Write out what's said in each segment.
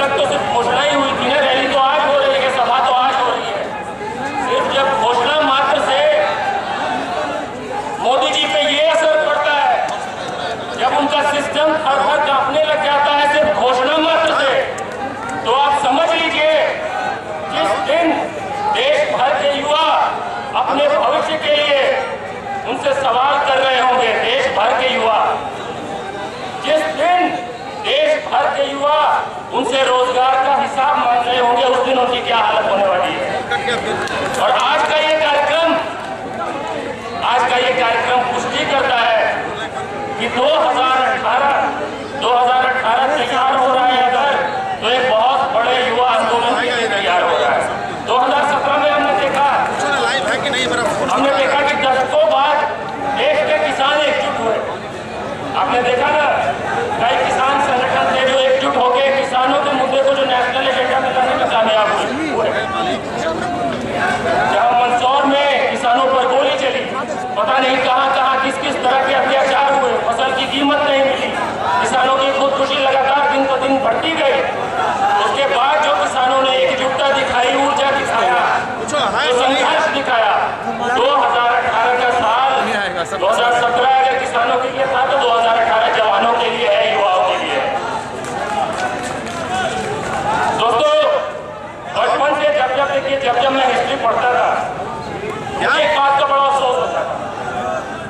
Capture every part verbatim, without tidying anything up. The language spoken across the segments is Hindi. तक तो सिर्फ घोषणा ही हुई थी ना, रैली तो आज हो रही है, सभा तो आज हो रही है। सिर्फ जब घोषणा मात्र से मोदी जी पे ये असर पड़ता है, जब उनका सिस्टम हर हर कांपने लग जाता है सिर्फ घोषणा मात्र से, तो आप समझ लीजिए जिस दिन देश भर के युवा अपने भविष्य के लिए उनसे सवाल कर रहे होंगे, देश भर के युवा, जिस दिन देश भर के युवा उनसे रोजगार का हिसाब मांग रहे होंगे, उस दिन उनकी क्या हालत होने वाली है। और आज का ये कार्यक्रम आज का ये कार्यक्रम पुष्टि करता है कि दो हज़ार अठारह तैयार हो रहा है अगर, तो एक बहुत बड़े युवा आंदोलन के लिए तैयार हो रहा है। दो हज़ार सत्रह में हमने देखा हमने देखा कि दशकों बाद देश के किसान एकजुट हुए। आपने देखा ना, कई किसान संगठन थे जो एकजुट होकर किसानों के मुद्दे को जो नेशनल एजेंडा में लाने में कामयाब हुए। जहां मंदसौर में किसानों पर गोली चली, पता नहीं कहां कहां किस किस तरह के अत्याचार हुए, फसल की कीमत नहीं मिली, किसानों की खुदकुशी लगातार दिन पर दिन बढ़ती गई। उसके बाद जो किसानों ने एकजुटता दिखाई, ऊर्जा दिखाया, संघर्ष दिखाया, दो हजार अठारह का साल दो हजार सत्रह अगर किसानों के लिए था तो दो हजार अठारह जवानों के लिए है, युवाओं के लिए है। बचपन से जब जब देखिए जब जब मैं हिस्ट्री पढ़ता था, एक बात का बड़ा अफसोस होता था,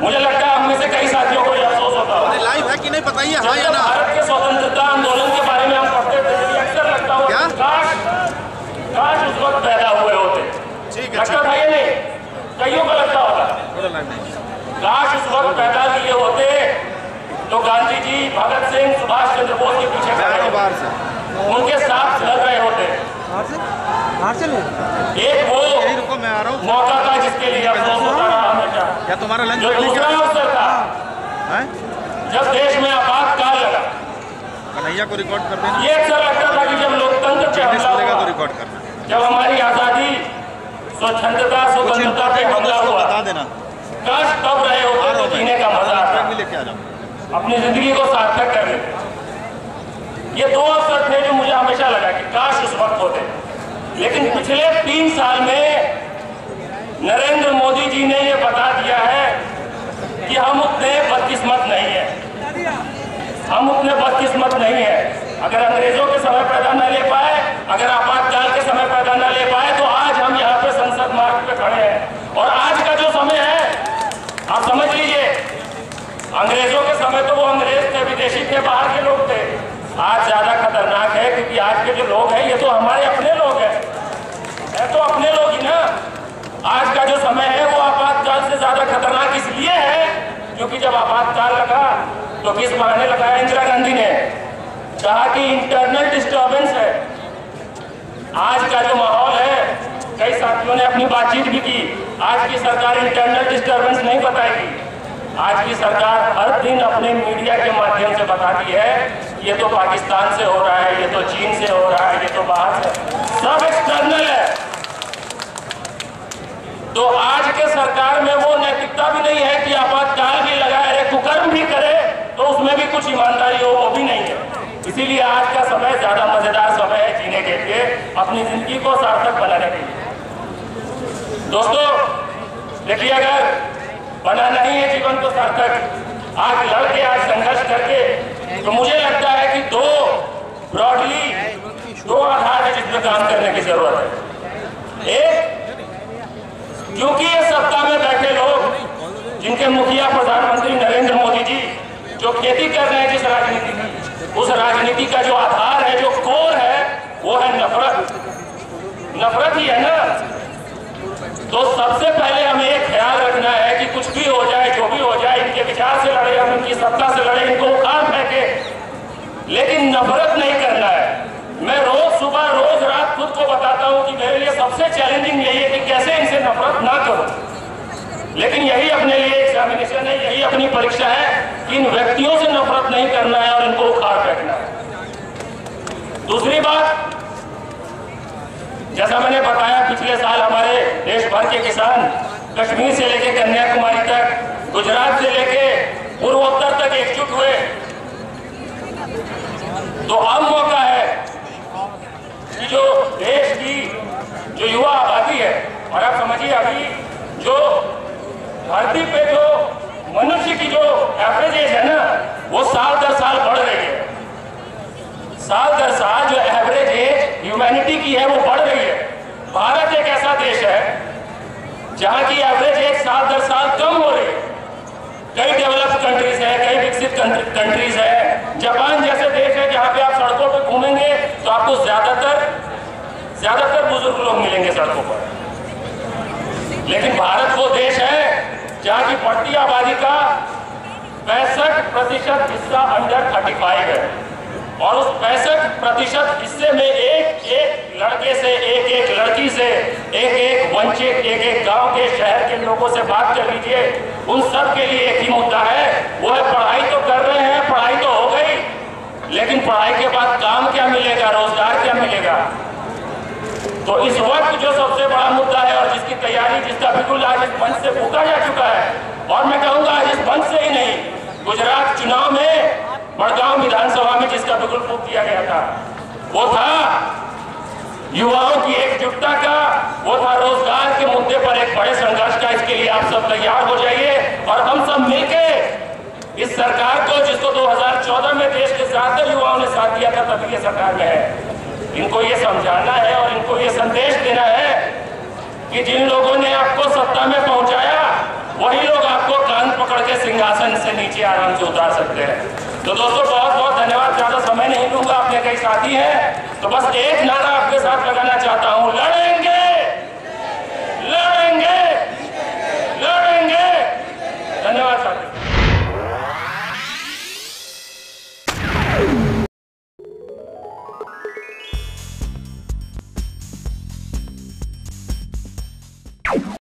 मुझे लगता है हम में से कई साथियों को यह अफसोस होता है। लाइव है कि नहीं बताइए। हाँ या ना, भारत के स्वतंत्रता आंदोलन के बारे में हम पढ़ते थे, अक्सर लगता हुआ काश काश उस वक्त पैदा हुए होते। ठीक है, नहीं कईयों को लगता होता काश उस वक्त पैदा किए होते तो गांधी जी, भगत सिंह, सुभाष चंद्र बोस के पीछे उनके साथ लड़ रहे होते। एक वो मौका था जिसके लिए अफसोस होता रहा हमेशा। तुम्हारा लंच जो दूसरा अवसर था जब देश में आपातकाल लगा, कन्हैया को रिकॉर्ड कर देना, ये अक्सर लगता था कि जब लोकतंत्र पे हमला हुआ, रिकॉर्ड करना, जब हमारी आजादी, स्वतंत्रता, स्वतंत्रता पे हमला हुआ, बता देना काश तब रहे होते तो जीने का मजा आता, अपनी जिंदगी को सार्थक कर ले। ये दो अवसर थे जो मुझे हमेशा लगा कि काश उस वक्त होते। लेकिन पिछले तीन साल में नरेंद्र मोदी जी ने ये बता दिया है कि हम उतने बदकिस्मत नहीं है, हम उतने बदकिस्मत नहीं है। अगर अंग्रेजों के समय पैदा न ले पाए, अगर आपातकाल के समय पैदा न ले पाए, तो आज हम यहाँ पे संसद मार्ग पे खड़े हैं। और आज का जो समय है, आप समझ लीजिए, अंग्रेजों के समय तो वो अंग्रेज थे, विदेशी थे, बाहर के लोग थे। आज ज्यादा खतरनाक है क्योंकि आज के जो लोग हैं ये तो हमारे अपने लोग हैं, है तो अपने लोग ही ना। आज का जो समय है वो आपातकाल से ज्यादा खतरनाक इसलिए है क्योंकि जब आपातकाल लगा तो किस बहाने लगाया, इंदिरा गांधी ने कहा कि इंटरनल डिस्टर्बेंस है। आज का जो माहौल है, कई साथियों ने अपनी बातचीत भी की, आज की सरकार इंटरनल डिस्टर्बेंस नहीं बताएगी। आज की सरकार हर दिन अपने मीडिया के माध्यम से बताती है ये तो पाकिस्तान से हो रहा है, ये तो चीन से हो रहा है, ये तो बाहर से, सब एक्सटर्नल है। तो आज के सरकार में वो नैतिकता भी नहीं है कि आपातकाल भी लगाए, कुकर्म भी करे तो उसमें भी कुछ ईमानदारी हो, वो भी नहीं है। इसीलिए आज का समय ज्यादा मजेदार समय है जीने के लिए, अपनी जिंदगी को सार्थक बनाने के लिए। दोस्तों देखिए, अगर बना नहीं है जीवन को सार्थक, आज लड़के, आज संघर्ष करके, तो मुझे लगता है कि दो ब्रॉडली दो आधार है जिसमें काम करने की जरूरत है। एक, क्योंकि ये सत्ता में बैठे लोग जिनके मुखिया प्रधानमंत्री नरेंद्र मोदी जी जो खेती कर रहे हैं, जिस राजनीति की, उस राजनीति का जो आधार है, जो कोर है, वो है नफरत। नफरत ही है ना। तो सबसे पहले हमें ये ख्याल रखना है कि कुछ भी हो जाए, जो भी हो जाए, इनके विचार से लड़े, हम इनकी सत्ता से लड़े, इनको उखाड़ फेंके, लेकिन नफरत नहीं करना है। मैं रोज सुबह, रोज रात खुद को बताता हूं कि मेरे लिए सबसे चैलेंजिंग यही है कि कैसे इनसे नफरत ना करूं। लेकिन यही अपने लिए एग्जामिनेशन है, यही अपनी परीक्षा है कि इन व्यक्तियों से नफरत नहीं करना है और इनको उखाड़ फेंकना है। दूसरी बात, जैसा मैंने बताया, पिछले साल हमारे देश भर के किसान कश्मीर से लेके कन्याकुमारी तक, गुजरात से लेके पूर्वोत्तर तक एकजुट हुए। तो अब मौका है एवरेजेज है ना वो साल दर साल बढ़ रही है। साल दर साल जो एवरेज एज ह्यूमैनिटी की है वो बढ़ रही है। भारत एक ऐसा देश है जहां की एवरेज एज साल दर साल कम हो रही है। कई डेवलप्ड कंट्रीज है, कई विकसित कंट्रीज है। जापान जैसे देश है जहां पे आप सड़कों पर घूमेंगे तो आपको ज्यादातर ज्यादातर बुजुर्ग लोग मिलेंगे सड़कों पर। लेकिन भारत वो देश है जहां की बढ़ती आबादी का पैंसठ प्रतिशत हिस्सा अंडर पैंतीस है और उस पैंसठ प्रतिशत हिस्से में एक एक लड़के से, एक एक लड़की से, एक एक वंचित, एक एक गांव के, शहर के लोगों से बात कर लीजिए, उन सब के लिए एक ही मुद्दा है, वो है पढ़ाई तो कर रहे हैं, पढ़ाई तो हो गई, लेकिन पढ़ाई के बाद काम क्या मिलेगा, रोजगार क्या मिलेगा। तो इस वक्त जो सबसे बड़ा मुद्दा है और जिसकी तैयारी, जिसका बिल्कुल आज इस मंच से फूका जा चुका है, और मैं कहूंगा इस मंच से ही नहीं, गुजरात चुनाव में बड़गांव विधानसभा में जिसका बिल्कुल फूक किया गया था, वो था युवाओं की एकजुटता का, वो था रोजगार के मुद्दे पर एक बड़े संघर्ष का। इसके लिए आप सब तैयार हो जाइए और हम सब मिलकर इस सरकार को, जिसको दो हजार चौदह में देश के ज्यादातर युवाओं ने साथ दिया था, तभी ये सरकार में है, इनको ये समझाना है और इनको ये संदेश देना है कि जिन लोगों ने आपको सत्ता में पहुंचाया वही लोग आपको कान पकड़ के सिंहासन से नीचे आराम से उतार सकते हैं। तो दोस्तों बहुत बहुत धन्यवाद, ज्यादा समय नहीं लूंगा, आपने कई साथी हैं, तो बस एक नारा आपके साथ लगाना चाहता हूं, लड़ेंगे लड़ेंगे लड़ेंगे। धन्यवाद साथी।